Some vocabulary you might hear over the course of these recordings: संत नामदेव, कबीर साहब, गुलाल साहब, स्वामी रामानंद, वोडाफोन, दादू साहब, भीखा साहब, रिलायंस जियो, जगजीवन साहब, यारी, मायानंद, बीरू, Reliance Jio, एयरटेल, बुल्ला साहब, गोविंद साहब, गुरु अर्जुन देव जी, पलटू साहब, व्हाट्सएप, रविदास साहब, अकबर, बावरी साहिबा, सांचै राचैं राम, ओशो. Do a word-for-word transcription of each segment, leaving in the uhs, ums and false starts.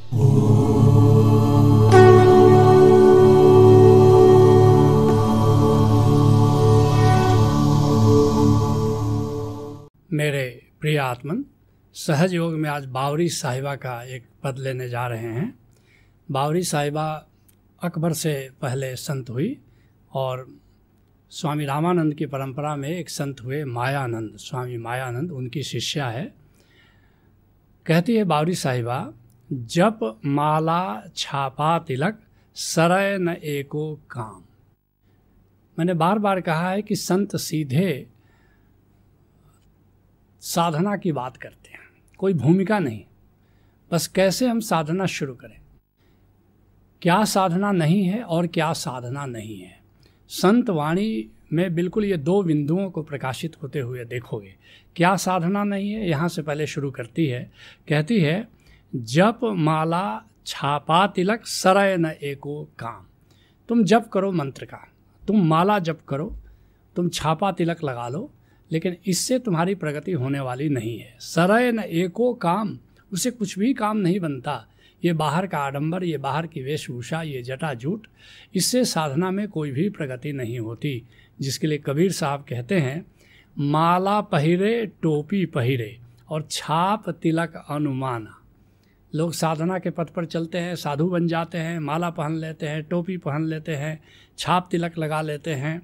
मेरे प्रिय आत्मन, सहज योग में आज बावरी साहिबा का एक पद लेने जा रहे हैं। बावरी साहिबा अकबर से पहले संत हुई और स्वामी रामानंद की परंपरा में एक संत हुए मायानंद, स्वामी मायानंद उनकी शिष्या है। कहती है बावरी साहिबा, जप माला छापा तिलक सरय न एको काम। मैंने बार बार कहा है कि संत सीधे साधना की बात करते हैं, कोई भूमिका नहीं, बस कैसे हम साधना शुरू करें, क्या साधना नहीं है और क्या साधना नहीं है। संत वाणी में बिल्कुल ये दो बिंदुओं को प्रकाशित होते हुए देखोगे। क्या साधना नहीं है, यहाँ से पहले शुरू करती है, कहती है जप माला छापा तिलक सरय न एको काम। तुम जप करो मंत्र का, तुम माला जप करो, तुम छापा तिलक लगा लो, लेकिन इससे तुम्हारी प्रगति होने वाली नहीं है। सरय न एको काम, उसे कुछ भी काम नहीं बनता। ये बाहर का आडंबर, ये बाहर की वेशभूषा, ये जटा जूट, इससे साधना में कोई भी प्रगति नहीं होती। जिसके लिए कबीर साहब कहते हैं, माला पहिरे टोपी पहिरे और छाप तिलक अनुमाना। लोग साधना के पथ पर चलते हैं, साधु बन जाते हैं, माला पहन लेते हैं, टोपी पहन लेते हैं, छाप तिलक लगा लेते हैं,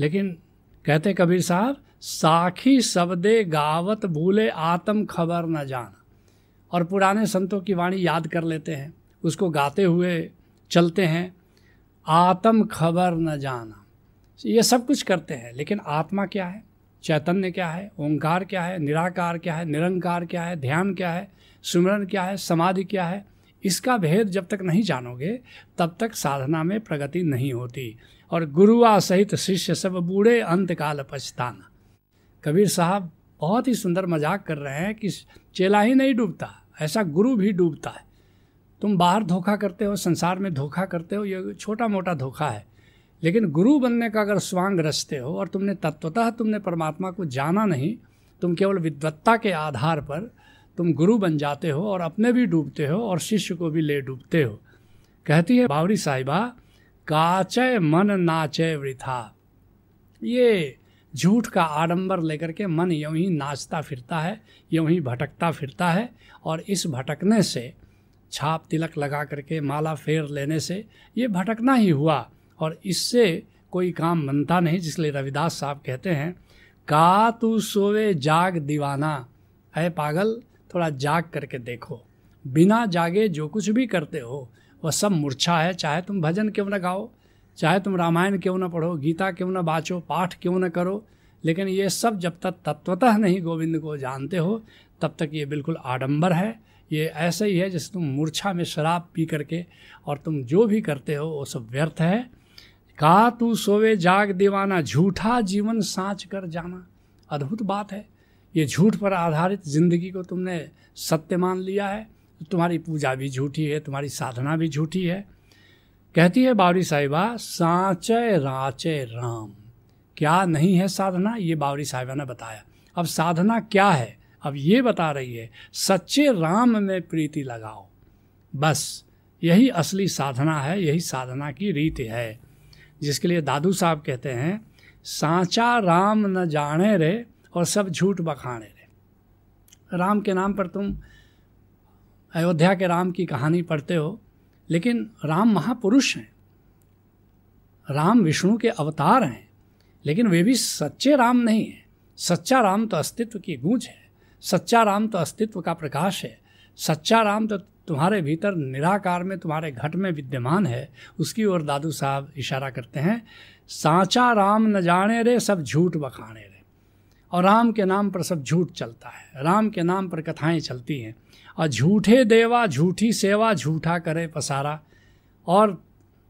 लेकिन कहते कबीर साहब, साखी शब्दे गावत भूले आत्म खबर न जान। और पुराने संतों की वाणी याद कर लेते हैं, उसको गाते हुए चलते हैं, आत्म खबर न जाना। ये सब कुछ करते हैं, लेकिन आत्मा क्या है, चैतन्य क्या है, ओंकार क्या है, निराकार क्या है, निरंकार क्या है, ध्यान क्या है, सुमरन क्या है, समाधि क्या है, इसका भेद जब तक नहीं जानोगे तब तक साधना में प्रगति नहीं होती। और गुरुआ सहित शिष्य सब बूढ़े अंतकाल पछताना। कबीर साहब बहुत ही सुंदर मजाक कर रहे हैं कि चेला ही नहीं डूबता, ऐसा गुरु भी डूबता है। तुम बाहर धोखा करते हो, संसार में धोखा करते हो, ये छोटा मोटा धोखा है, लेकिन गुरु बनने का अगर स्वांग रचते हो और तुमने तत्वतः तुमने परमात्मा को जाना नहीं, तुम केवल विद्वत्ता के आधार पर तुम गुरु बन जाते हो और अपने भी डूबते हो और शिष्य को भी ले डूबते हो। कहती है बावरी साहिबा, काचय मन नाचय वृथा। ये झूठ का आडंबर लेकर के मन यूं ही नाचता फिरता है, यूं ही भटकता फिरता है, और इस भटकने से, छाप तिलक लगा करके माला फेर लेने से, ये भटकना ही हुआ और इससे कोई काम बनता नहीं। जिसलिए रविदास साहब कहते हैं, का तू सोवे जाग दीवाना। ऐ पागल, थोड़ा जाग करके देखो, बिना जागे जो कुछ भी करते हो वह सब मूर्छा है। चाहे तुम भजन क्यों न गाओ, चाहे तुम रामायण क्यों न पढ़ो, गीता क्यों न बाँचो, पाठ क्यों न करो, लेकिन ये सब जब तक तत्वतः नहीं गोविंद को जानते हो तब तक ये बिल्कुल आडंबर है। ये ऐसे ही है जैसे तुम मूर्छा में शराब पी करके, और तुम जो भी करते हो वो सब व्यर्थ है। का तू सोवे जाग दीवाना, झूठा जीवन सांच कर जाना। अद्भुत बात है, ये झूठ पर आधारित ज़िंदगी को तुमने सत्य मान लिया है। तुम्हारी पूजा भी झूठी है, तुम्हारी साधना भी झूठी है। कहती है बावरी साहिबा, सांचय राचय राम। क्या नहीं है साधना, ये बावरी साहिबा ने बताया। अब साधना क्या है, अब ये बता रही है, सच्चे राम में प्रीति लगाओ। बस यही असली साधना है, यही साधना की रीत है। जिसके लिए दादू साहब कहते हैं, सांचा राम न जाने रे और सब झूठ बखाने रे। राम के नाम पर तुम अयोध्या के राम की कहानी पढ़ते हो, लेकिन राम महापुरुष हैं, राम विष्णु के अवतार हैं, लेकिन वे भी सच्चे राम नहीं हैं। सच्चा राम तो अस्तित्व की गूंज है, सच्चा राम तो अस्तित्व का प्रकाश है, सच्चा राम तो तुम्हारे भीतर निराकार में, तुम्हारे घट में विद्यमान है। उसकी ओर दादू साहब इशारा करते हैं, सांचा राम न जाने रे सब झूठ बखाने रे। और राम के नाम पर सब झूठ चलता है, राम के नाम पर कथाएं चलती हैं, और झूठे देवा झूठी सेवा झूठा करे पसारा। और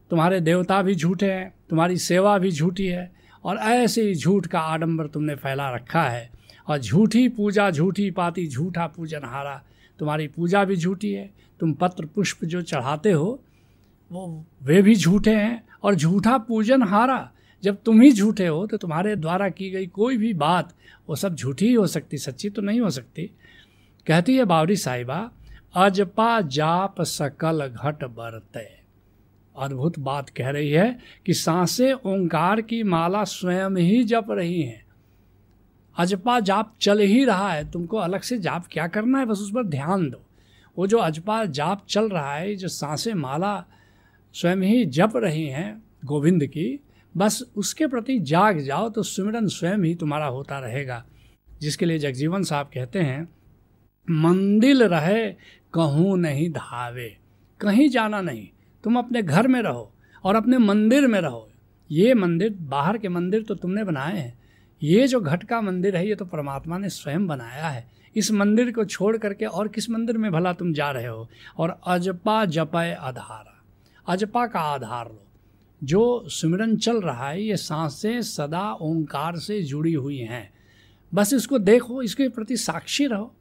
तुम्हारे देवता भी झूठे हैं, तुम्हारी सेवा भी झूठी है, और ऐसे ही झूठ का आडंबर तुमने फैला रखा है। और झूठी पूजा झूठी पाती झूठा पूजनहारा, तुम्हारी पूजा भी झूठी है। तुम पत्र पुष्प जो चढ़ाते हो वो वे भी झूठे हैं, और झूठा पूजनहारा। जब तुम ही झूठे हो तो तुम्हारे द्वारा की गई कोई भी बात वो सब झूठी ही हो सकती, सच्ची तो नहीं हो सकती। कहती है बावरी साहिबा, अजपा जाप सकल घट बरते। अद्भुत बात कह रही है कि सांसें ओंकार की माला स्वयं ही जप रही हैं। अजपा जाप चल ही रहा है, तुमको अलग से जाप क्या करना है, बस उस पर ध्यान दो। वो जो अजपा जाप चल रहा है, जो सांसें माला स्वयं ही जप रही हैं गोविंद की, बस उसके प्रति जाग जाओ तो सुमिरन स्वयं ही तुम्हारा होता रहेगा। जिसके लिए जगजीवन साहब कहते हैं, मंदिर रहे कहूँ नहीं धावे, कहीं जाना नहीं, तुम अपने घर में रहो और अपने मंदिर में रहो। ये मंदिर, बाहर के मंदिर तो तुमने बनाए हैं, ये जो घट का मंदिर है ये तो परमात्मा ने स्वयं बनाया है। इस मंदिर को छोड़ करके और किस मंदिर में भला तुम जा रहे हो। और अजपा जपय आधारा, अजपा का आधार लो। जो सुमिरन चल रहा है ये सांसें सदा ओंकार से जुड़ी हुई हैं, बस इसको देखो, इसके प्रति साक्षी रहो।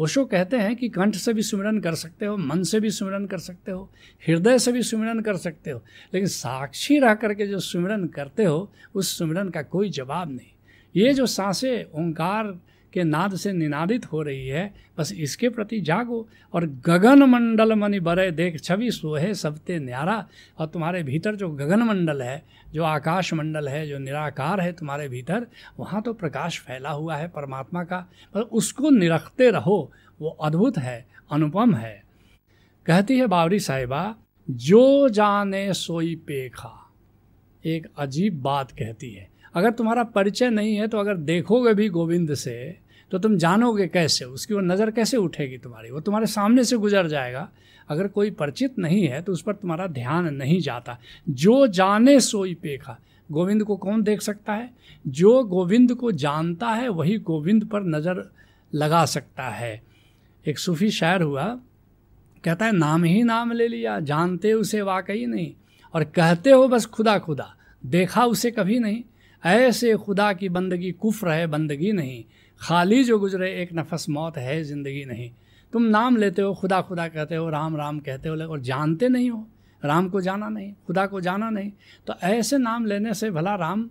ओशो कहते हैं कि कंठ से भी सुमिरन कर सकते हो, मन से भी सुमिरन कर सकते हो, हृदय से भी सुमिरन कर सकते हो, लेकिन साक्षी रह करके जो सुमिरन करते हो उस सुमिरन का कोई जवाब नहीं। ये जो सांसें ओंकार के नाद से निनादित हो रही है, बस इसके प्रति जागो। और गगन मंडल मनि बरे देख छवि सोहे सबते न्यारा, और तुम्हारे भीतर जो गगन मंडल है, जो आकाश मंडल है, जो निराकार है तुम्हारे भीतर, वहाँ तो प्रकाश फैला हुआ है परमात्मा का, पर उसको निरखते रहो। वो अद्भुत है, अनुपम है। कहती है बावरी साहिबा, जो जाने सोई पेखा। एक अजीब बात कहती है, अगर तुम्हारा परिचय नहीं है तो अगर देखोगे भी गोविंद से तो तुम जानोगे कैसे, उसकी वो नज़र कैसे उठेगी तुम्हारी, वो तुम्हारे सामने से गुजर जाएगा। अगर कोई परिचित नहीं है तो उस पर तुम्हारा ध्यान नहीं जाता। जो जाने सोई पेखा, गोविंद को कौन देख सकता है? जो गोविंद को जानता है वही गोविंद पर नज़र लगा सकता है। एक सूफी शायर हुआ, कहता है नाम ही नाम ले लिया, जानते उसे वाकई नहीं, और कहते हो बस खुदा खुदा, देखा उसे कभी नहीं। ऐसे खुदा की बंदगी कुफ्र है, बंदगी नहीं। खाली जो गुजरे एक नफस मौत है, ज़िंदगी नहीं। तुम नाम लेते हो, खुदा खुदा कहते हो, राम राम कहते हो, और जानते नहीं हो, राम को जाना नहीं, खुदा को जाना नहीं। तो ऐसे नाम लेने से भला राम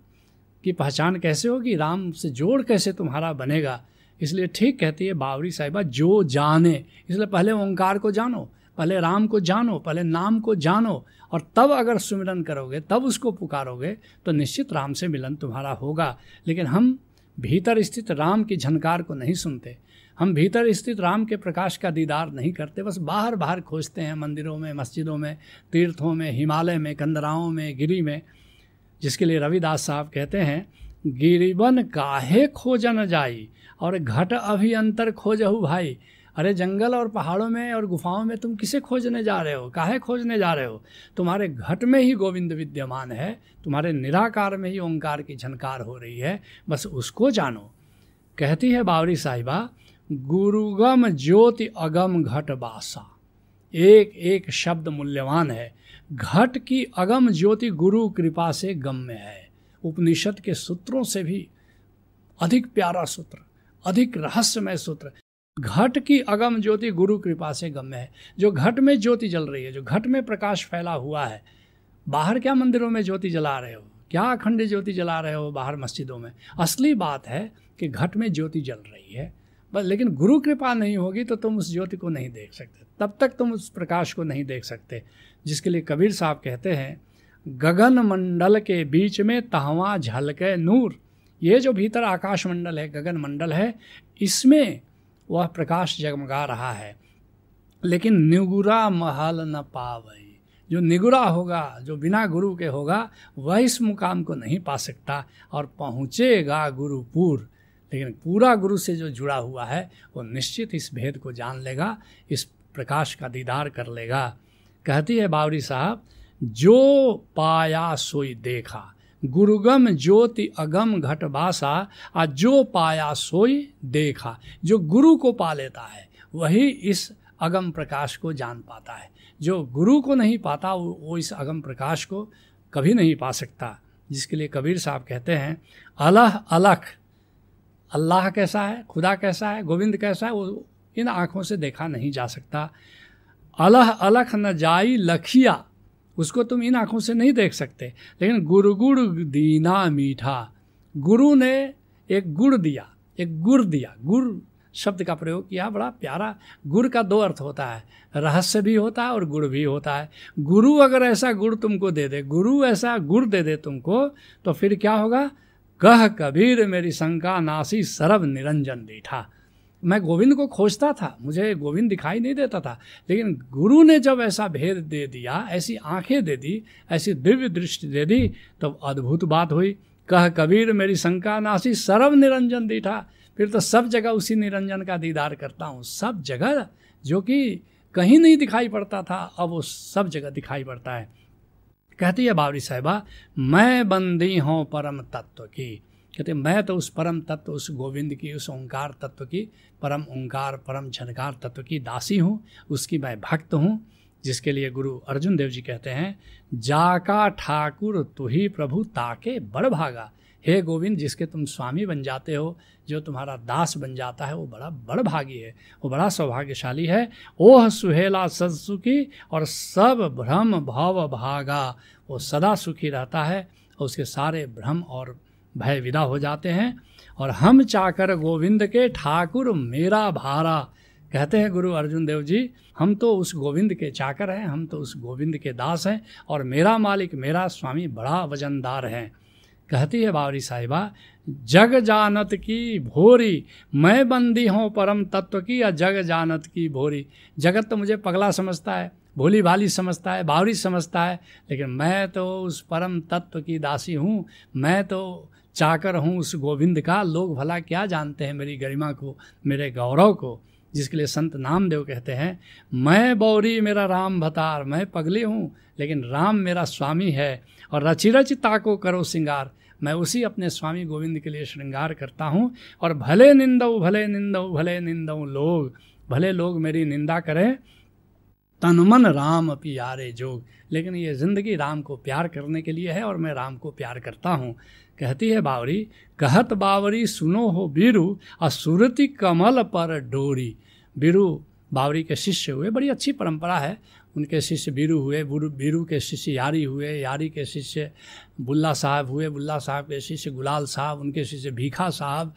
की पहचान कैसे होगी, राम से जोड़ कैसे तुम्हारा बनेगा। इसलिए ठीक कहती है बावरी साहिबा, जो जाने। इसलिए पहले ओंकार को जानो, पहले राम को जानो, पहले नाम को जानो, और तब अगर सुमिरन करोगे, तब उसको पुकारोगे, तो निश्चित राम से मिलन तुम्हारा होगा। लेकिन हम भीतर स्थित राम की झनकार को नहीं सुनते, हम भीतर स्थित राम के प्रकाश का दीदार नहीं करते, बस बाहर बाहर खोजते हैं, मंदिरों में, मस्जिदों में, तीर्थों में, हिमालय में, कंदराओं में, गिरी में। जिसके लिए रविदास साहब कहते हैं, गिरिबन काहे खोजन जाई और घट अभियंतर खोजहु भाई। अरे जंगल और पहाड़ों में और गुफाओं में तुम किसे खोजने जा रहे हो, काहे खोजने जा रहे हो? तुम्हारे घट में ही गोविंद विद्यमान है, तुम्हारे निराकार में ही ओंकार की झनकार हो रही है, बस उसको जानो। कहती है बावरी साहिबा, गुरुगम ज्योति अगम घट बासा। एक एक शब्द मूल्यवान है। घट की अगम ज्योति गुरु कृपा से गम्य है। उपनिषद के सूत्रों से भी अधिक प्यारा सूत्र, अधिक रहस्यमय सूत्र। घट की अगम ज्योति गुरु कृपा से गम्य है। जो घट में ज्योति जल रही है, जो घट में प्रकाश फैला हुआ है, बाहर क्या मंदिरों में ज्योति जला रहे हो, क्या अखंड ज्योति जला रहे हो बाहर मस्जिदों में। असली बात है कि घट में ज्योति जल रही है, बस लेकिन गुरु कृपा नहीं होगी तो तुम उस ज्योति को नहीं देख सकते, तब तक तुम उस प्रकाश को नहीं देख सकते। जिसके लिए कबीर साहब कहते हैं, गगन मंडल के बीच में तहवा झलके नूर। ये जो भीतर आकाश मंडल है, गगन मंडल है, इसमें वह प्रकाश जगमगा रहा है, लेकिन निगुरा महल न पावई। जो निगुरा होगा, जो बिना गुरु के होगा, वह इस मुकाम को नहीं पा सकता और पहुँचेगा गुरुपुर। लेकिन पूरा गुरु से जो जुड़ा हुआ है वो निश्चित इस भेद को जान लेगा, इस प्रकाश का दीदार कर लेगा। कहती है बावरी साहब, जो पाया सोई देखा, गुरुगम ज्योति अगम घट बासा। आ जो पाया सोई देखा, जो गुरु को पा लेता है वही इस अगम प्रकाश को जान पाता है। जो गुरु को नहीं पाता वो इस अगम प्रकाश को कभी नहीं पा सकता। जिसके लिए कबीर साहब कहते हैं, अलह अलख। अल्लाह कैसा है, खुदा कैसा है, गोविंद कैसा है, वो इन आँखों से देखा नहीं जा सकता। अलह अलख न जाई लखिया, उसको तुम इन आँखों से नहीं देख सकते। लेकिन गुरु गुड़ दीना मीठा, गुरु ने एक गुड़ दिया, एक गुड़ दिया, गुड़ शब्द का प्रयोग किया। बड़ा प्यारा, गुड़ का दो अर्थ होता है, रहस्य भी होता है और गुड़ भी होता है। गुरु अगर ऐसा गुड़ तुमको दे दे, गुरु ऐसा गुड़ दे दे तुमको, तो फिर क्या होगा? कह कबीर मेरी शंका नासी सरब निरंजन बैठा। मैं गोविंद को खोजता था, मुझे गोविंद दिखाई नहीं देता था, लेकिन गुरु ने जब ऐसा भेद दे दिया, ऐसी आंखें दे दी, ऐसी दिव्य दृष्टि दे दी, तो अद्भुत बात हुई। कह कबीर मेरी शंका नासी सरब निरंजन दीठा। फिर तो सब जगह उसी निरंजन का दीदार करता हूँ, सब जगह। जो कि कहीं नहीं दिखाई पड़ता था, अब वो सब जगह दिखाई पड़ता है। कहती है बावरी साहिबा, मैं बंदी हूँ परम तत्व की। कहते मैं तो उस परम तत्व, उस गोविंद की, उस ओंकार तत्व की, परम ओंकार परम झनकार तत्व की दासी हूँ, उसकी मैं भक्त हूँ। जिसके लिए गुरु अर्जुन देव जी कहते हैं, जाका ठाकुर तुही प्रभु ताके बड़ भागा। हे गोविंद, जिसके तुम स्वामी बन जाते हो, जो तुम्हारा दास बन जाता है, वो बड़ा बड़ भागी है, वो बड़ा सौभाग्यशाली है। ओह सुहेला सद सुखी और सब भ्रम भाव भागा। वो सदा सुखी रहता है और उसके सारे भ्रम और भय विदा हो जाते हैं। और हम चाकर गोविंद के ठाकुर मेरा भारा। कहते हैं गुरु अर्जुन देव जी, हम तो उस गोविंद के चाकर हैं, हम तो उस गोविंद के दास हैं, और मेरा मालिक, मेरा स्वामी बड़ा वजनदार हैं। कहती है बावरी साहिबा, जग जानत की भोरी मैं बंदी हूँ परम तत्व की, या जग जानत की भोरी। जगत तो मुझे पगला समझता है, भोली भाली समझता है, बावरी समझता है, लेकिन मैं तो उस परम तत्व की दासी हूँ, मैं तो चाकर हूँ उस गोविंद का। लोग भला क्या जानते हैं मेरी गरिमा को, मेरे गौरव को। जिसके लिए संत नामदेव कहते हैं, मैं बावरी मेरा राम भतार, मैं पगली हूँ लेकिन राम मेरा स्वामी है। और रचिरच ताको करो श्रृंगार, मैं उसी अपने स्वामी गोविंद के लिए श्रृंगार करता हूँ। और भले निंदऊ भले निंदऊ भले निंदऊ लोग, भले लोग मेरी निंदा करें, तनुमन राम प्यारे जोग। लेकिन ये ज़िंदगी राम को प्यार करने के लिए है और मैं राम को प्यार करता हूँ। कहती है बावरी, कहत बावरी सुनो हो बीरू असुरति कमल पर डोरी। बीरू बावरी के शिष्य हुए, बड़ी अच्छी परंपरा है। उनके शिष्य बीरू हुए, बीरू के शिष्य यारी हुए, यारी के शिष्य बुल्ला साहब हुए, बुल्ला साहब के शिष्य गुलाल साहब, उनके शिष्य भीखा साहब,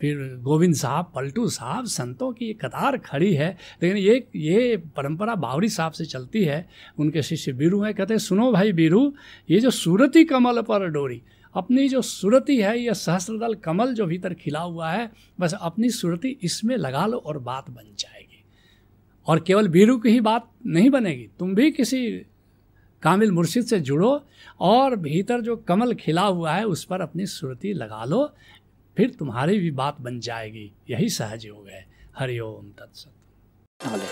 फिर गोविंद साहब, पलटू साहब। संतों की कतार खड़ी है। लेकिन ये ये परंपरा बावरी साहब से चलती है। उनके शिष्य बीरू हैं। कहते हैं, सुनो भाई बीरू, ये जो सूरती कमल पर डोरी, अपनी जो सूरती है, यह सहस्त्रदल कमल जो भीतर खिला हुआ है, बस अपनी सूरती इसमें लगा लो और बात बन जाएगी। और केवल बीरू की ही बात नहीं बनेगी, तुम भी किसी कामिल मुर्शिद से जुड़ो और भीतर जो कमल खिला हुआ है उस पर अपनी सूरती लगा लो, फिर तुम्हारी भी बात बन जाएगी। यही सहज योग है। हरिओम तत्सत।